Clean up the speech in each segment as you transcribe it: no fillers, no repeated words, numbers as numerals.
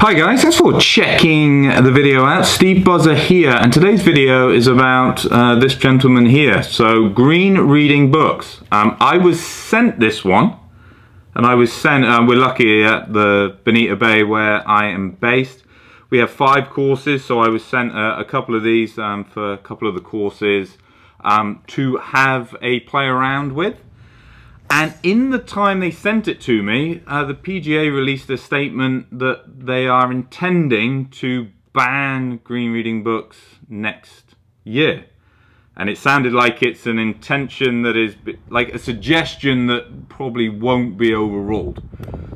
Hi guys, thanks for checking the video out. Steve Buzza here, and today's video is about this gentleman here. So, green reading books. I was sent this one, and I was sent, we're lucky at the Bonita Bay where I am based. We have 5 courses, so I was sent a couple of these for a couple of the courses to have a play around with. And in the time they sent it to me, the PGA released a statement that they are intending to ban green reading books next year. And it sounded like it's an intention that is like a suggestion that probably won't be overruled.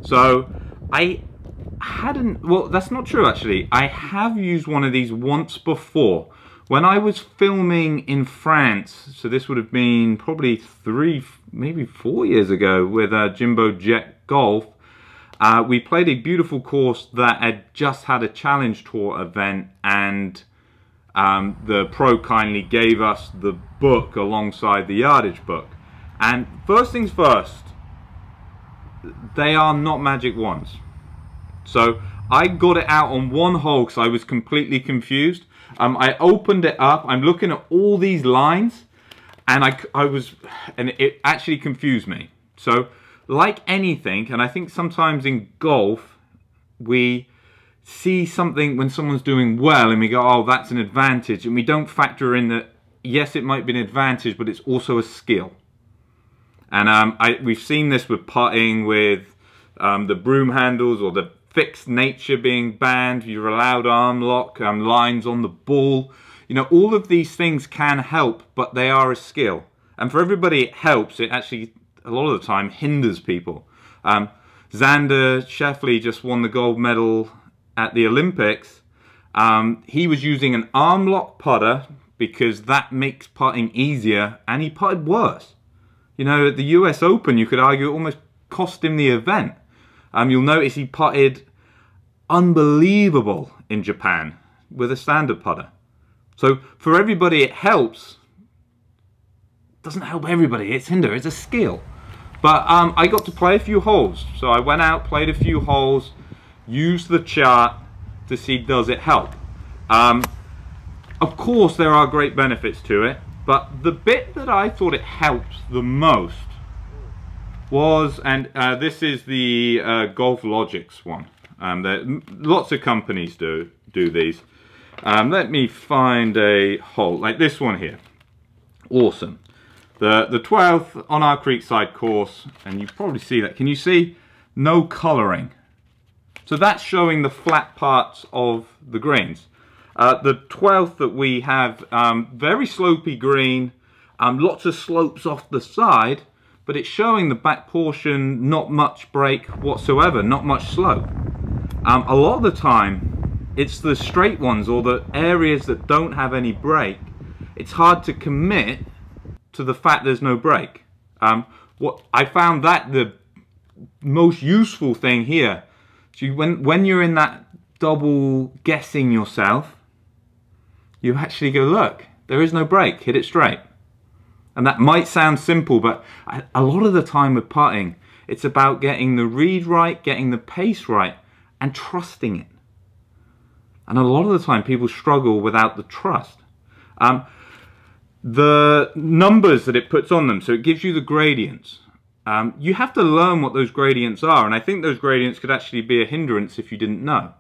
So well, that's not true actually. I have used one of these once before. When I was filming in France, so this would have been probably 3, maybe 4 years ago with Jimbo Jet Golf, we played a beautiful course that had just had a challenge tour event, and the pro kindly gave us the book alongside the yardage book. And first things first, they are not magic wands. So I got it out on one hole because I was completely confused. I opened it up, I'm looking at all these lines, and it actually confused me. So, like anything, and I think sometimes in golf, we see something when someone's doing well and we go, oh, that's an advantage, and we don't factor in that, yes, it might be an advantage, but it's also a skill. And we've seen this with putting, with the broom handles or the fixed nature being banned, you're allowed arm lock, lines on the ball. You know, all of these things can help, but they are a skill. And for everybody it helps, it actually, a lot of the time, hinders people. Xander Scheffler just won the gold medal at the Olympics. He was using an arm lock putter because that makes putting easier, and he putted worse. You know, at the US Open, you could argue it almost cost him the event. You'll notice he putted unbelievable in Japan with a standard putter. So for everybody it helps, doesn't help everybody, it's hinder, it's a skill. But I got to play a few holes, so I went out, played a few holes, used the chart to see does it help. Of course there are great benefits to it, but the bit that I thought it helped the most was, and this is the GolfLogix one. Lots of companies do these. Let me find a hole, like this one here. Awesome. The 12th on our Creekside course, and you probably see that. Can you see? No colouring. So that's showing the flat parts of the greens. The 12th that we have, very slopey green, lots of slopes off the side, but it's showing the back portion, not much break whatsoever, not much slope. A lot of the time, it's the straight ones or the areas that don't have any break. It's hard to commit to the fact there's no break. What I found that the most useful thing here, so when you're in that double guessing yourself, you actually go, look, there is no break, hit it straight. And that might sound simple, but a lot of the time with putting, it's about getting the read right, getting the pace right, and trusting it. And a lot of the time, people struggle without the trust. The numbers that it puts on them, so it gives you the gradients. You have to learn what those gradients are, and I think those gradients could actually be a hindrance if you didn't know.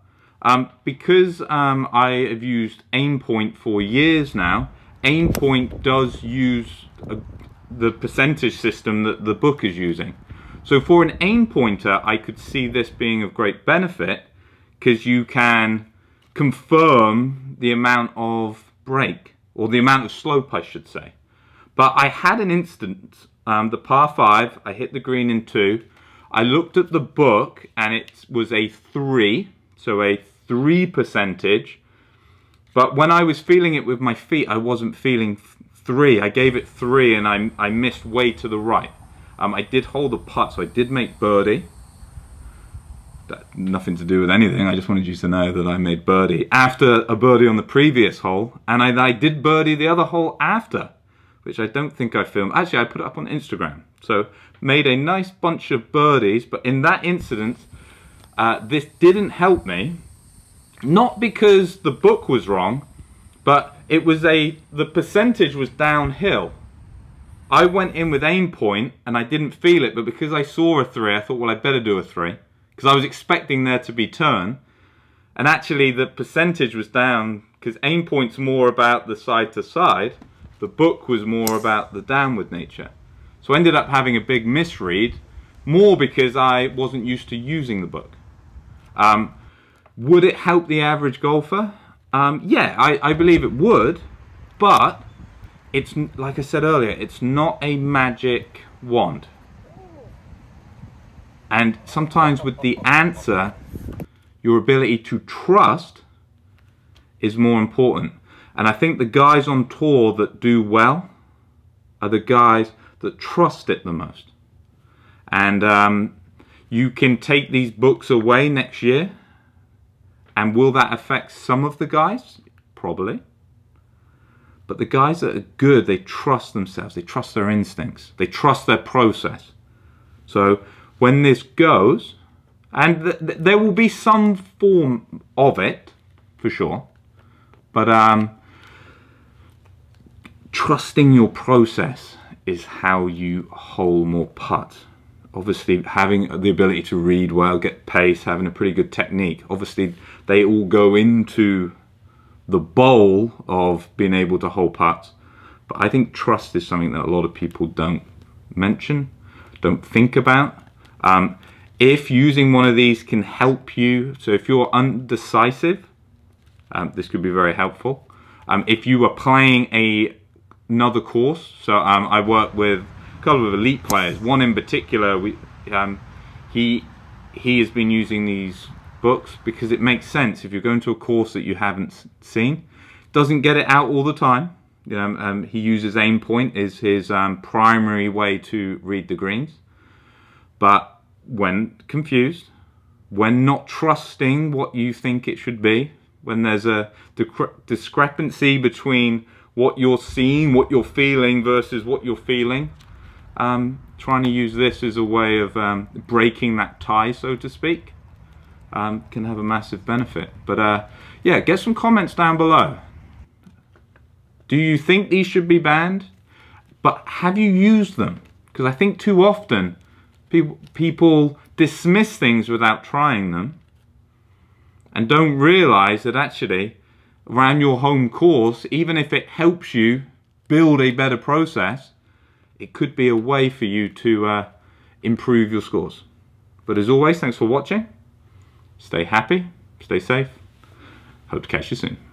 Because I have used Aimpoint for years now, Aimpoint does use the percentage system that the book is using. So for an aim pointer, I could see this being of great benefit because you can confirm the amount of break, or the amount of slope, I should say. But I had an instance, the par 5, I hit the green in 2. I looked at the book and it was a 3, so a 3%. But when I was feeling it with my feet, I wasn't feeling 3. I gave it 3 and I missed way to the right. I did hold the putt, so I did make birdie. That nothing to do with anything, I just wanted you to know that I made birdie after a birdie on the previous hole, and I did birdie the other hole after, which I don't think I filmed. Actually, I put it up on Instagram. So, made a nice bunch of birdies, but in that incident, this didn't help me Not because the book was wrong, but it was the percentage was downhill. I went in with Aimpoint and I didn't feel it, but because I saw a 3, I thought, well, I better do a 3. Because I was expecting there to be turn. And actually the percentage was down because Aimpoint's more about the side to side. The book was more about the downward nature. So I ended up having a big misread, more because I wasn't used to using the book. Would it help the average golfer? Yeah, I believe it would, but it's, like I said earlier, it's not a magic wand. And sometimes with the answer, your ability to trust is more important. And I think the guys on tour that do well are the guys that trust it the most. And you can take these books away next year. And will that affect some of the guys? Probably. But the guys that are good, they trust themselves. They trust their instincts. They trust their process. So when this goes, and there will be some form of it, for sure. But trusting your process is how you hole more putt. Obviously, having the ability to read well, get pace, having a pretty good technique. Obviously, they all go into the bowl of being able to hole putts. But I think trust is something that a lot of people don't mention, don't think about. If using one of these can help you, so if you're undecisive, this could be very helpful. If you are playing another course, so I work with a couple of elite players. One in particular, he has been using these books because it makes sense. If you're going to a course that you haven't seen, doesn't get it out all the time. He uses Aimpoint as his primary way to read the greens. But when confused, when not trusting what you think it should be, when there's a discrepancy between what you're seeing, what you're feeling versus what you're feeling. Trying to use this as a way of breaking that tie, so to speak, can have a massive benefit. But yeah, get some comments down below. Do you think these should be banned? But have you used them? Because I think too often people dismiss things without trying them and don't realize that actually around your home course, even if it helps you build a better process, it could be a way for you to improve your scores. But as always, thanks for watching. Stay happy, stay safe. Hope to catch you soon.